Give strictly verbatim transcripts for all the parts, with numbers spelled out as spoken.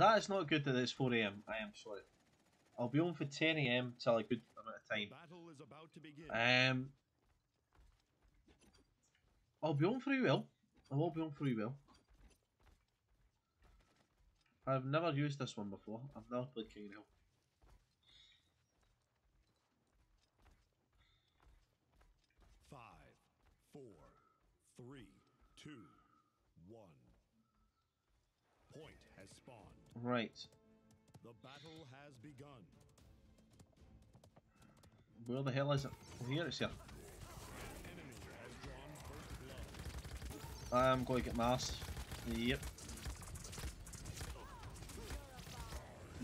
that is not good that it's four A M. I am sorry. I'll be on for ten A M till a good amount of time. Battle is about to begin. Um, I'll be on free will. I will be on free will. I've never used this one before. I've never played King of the Hill. Five, four, three, two, one. Point has spawned. Right. The battle has begun. Where the hell is it? Oh, here it's here. I'm going to get my ass. Yep.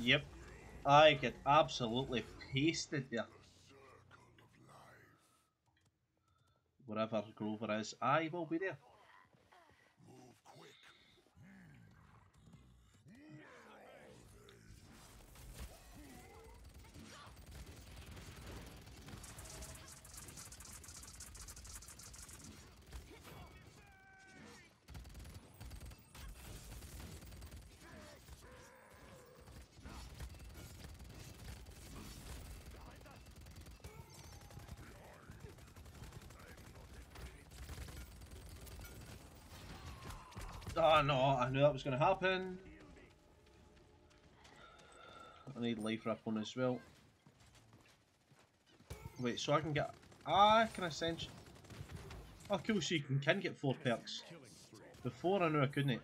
Yep. I get absolutely pasted there. Wherever Grover is, I will be there. Oh no, I knew that was going to happen. I need life wrap on as well. Wait, so I can get... Ah, can I sense... Oh cool, so you can, can get four perks. Before I knew I couldn't. It.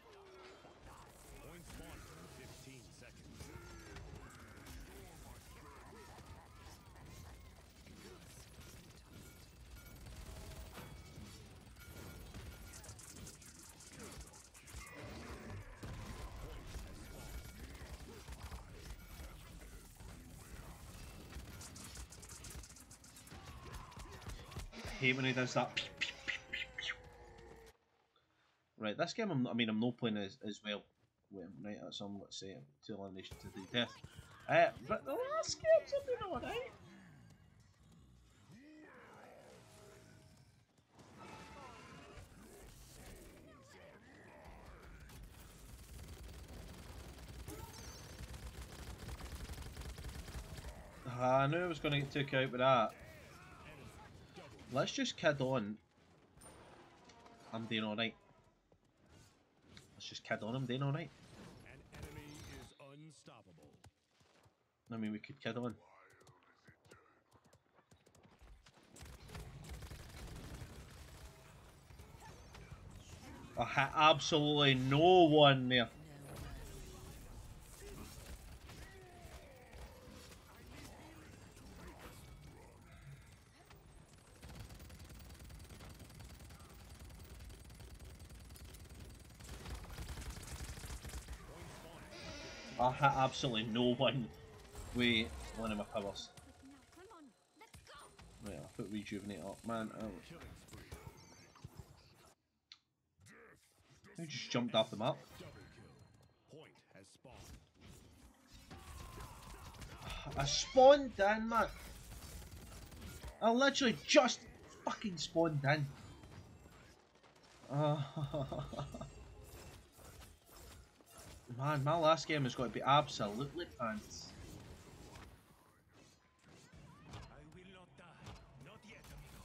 When he does that. Right, this game, I'm, I mean, I'm not playing as, as well. Wait, right, that's on, let's say, to elimination to the death. Uh, but the last game's have been alright. I knew I was going to get took out with that. Let's just kid on. I'm doing alright. Let's just kid on, I'm doing alright. An enemy is unstoppable. I mean, we could kid on. I had absolutely no one there. I had absolutely no one with one of my powers. Right, I'll put Rejuvenate up, man. Oh. Who just jumped off the map? I spawned in, man. I literally just fucking spawned in. Uh, Man, my last game has got to be absolutely pants. I will not die. Not yet, amigo.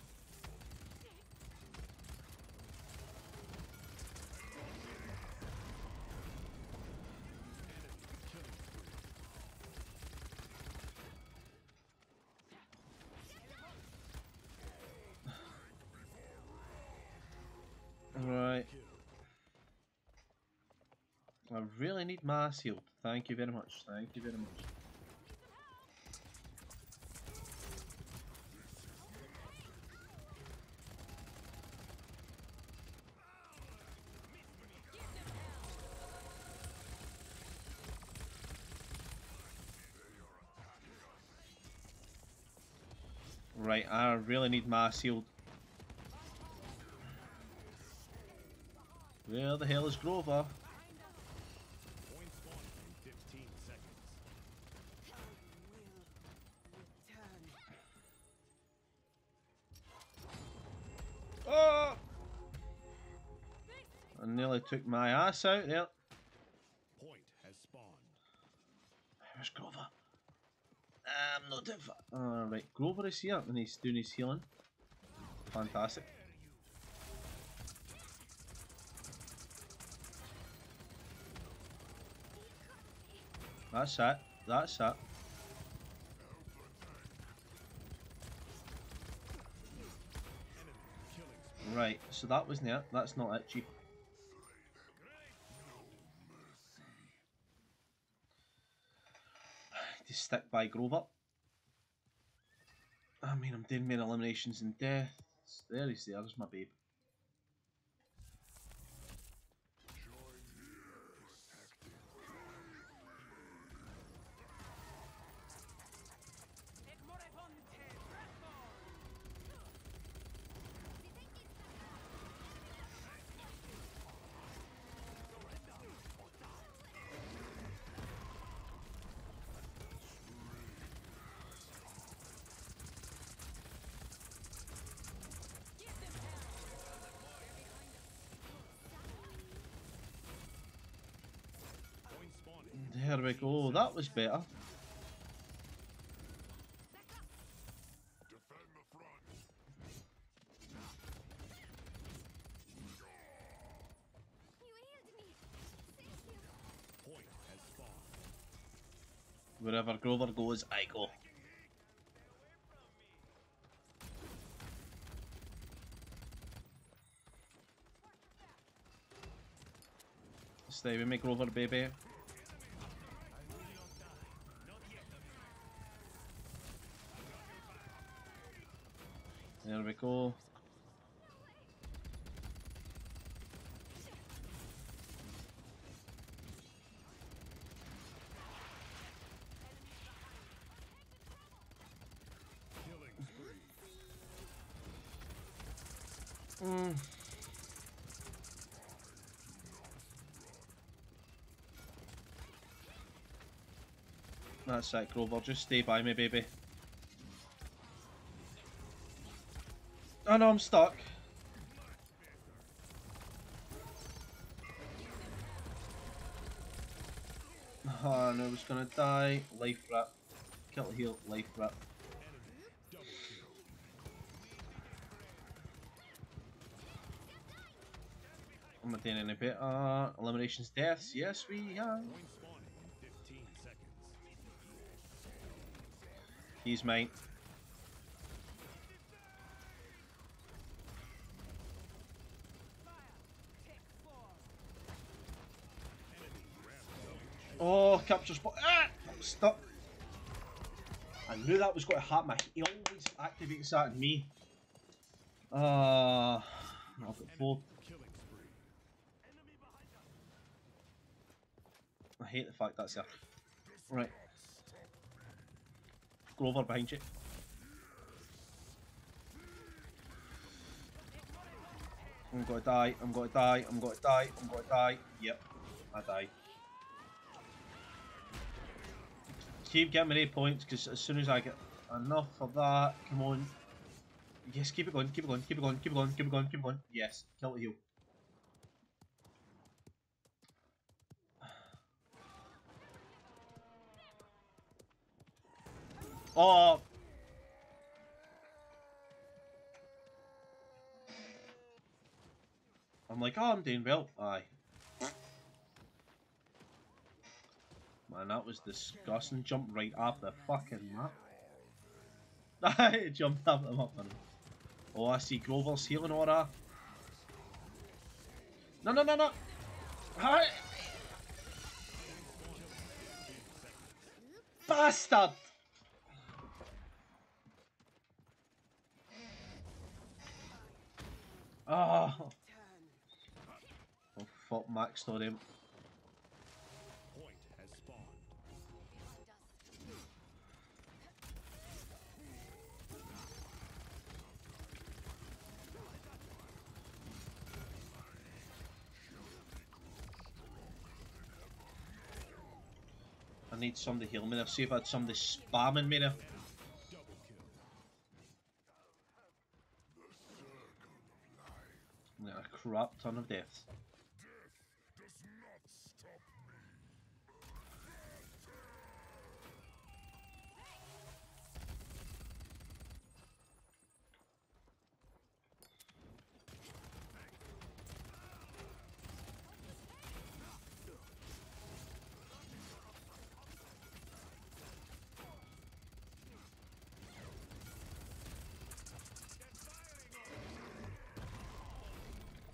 Right. I really need my ass healed. Thank you very much. Thank you very much. Right, I really need my ass healed. Where the hell is Grover? Took my ass out there. Point has spawned. Where's Grover? I'm not doing for. Alright, uh, Grover is here and he's doing his healing. Fantastic. That's it. That's it. Right, so that wasn't it. That's not it, Chief. Just stick by Grover. I mean, I'm doing main eliminations and deaths. There he's there. There's my babe. There we go, that was better. Wherever Grover goes, I go. Stay with me, Grover, baby. There we go. Mm. That's it, Grover. Just stay by me, baby. Oh no, I'm stuck. Oh no, I was gonna die. Life wrap. Kill heal, life wrap. I'm not doing any better. Eliminations, deaths. Yes, we are. He's mine. Oh, capture spot. Ah! I'm stuck. I knew that was going to happen. He always activates that in me. Uh, I've got four. I hate the fact that's here. Right. Grover behind you. I'm going to die. I'm going to die. I'm going to die. I'm going to die. Yep. I died. Keep getting me eight points, because as soon as I get enough for that, come on. Yes, keep it going, keep it going, keep it going, keep it going, keep it going, keep it going. Yes, kill the heal. Oh! I'm like, oh, I'm doing well. Aye. Man, that was disgusting. Jumped right up the fucking map. I jumped up the map. Oh, I see Grover's healing aura. No, no, no, no. Hi. Bastard. Oh. Oh, fuck, Max on him. I need somebody healing me there. See if I had somebody spamming me there. I'm getting a crap ton of deaths. Death does not stop me.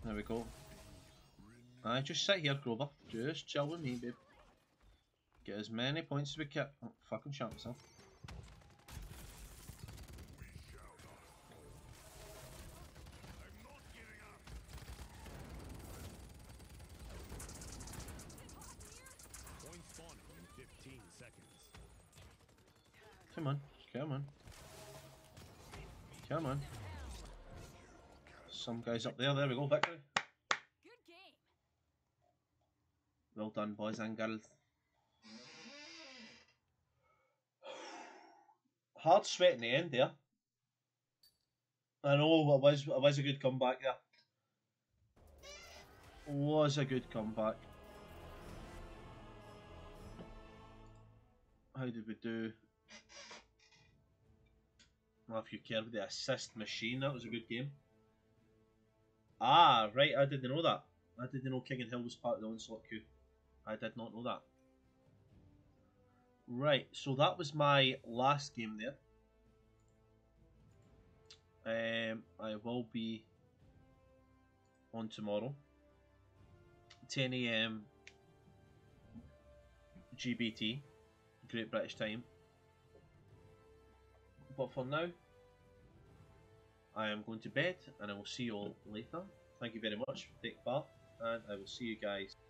There we go. I just sit here, Grover. Just chill with me, babe. Get as many points as we can. Oh, fucking shot myself. Come on, come on, come on. Some guys up there. There we go, victory. Good game. Well done, boys and girls. Hard sweat in the end there. I know it was. It was a good comeback there. Was a good comeback. How did we do? Well, if you care with the assist machine, that was a good game. Ah, right, I didn't know that. I didn't know King and Hill was part of the onslaught queue. I did not know that. Right, so that was my last game there. Um, I will be on tomorrow. ten A M G B T, Great British Time. But for now, I am going to bed and I will see you all later. Thank you very much for taking part and I will see you guys.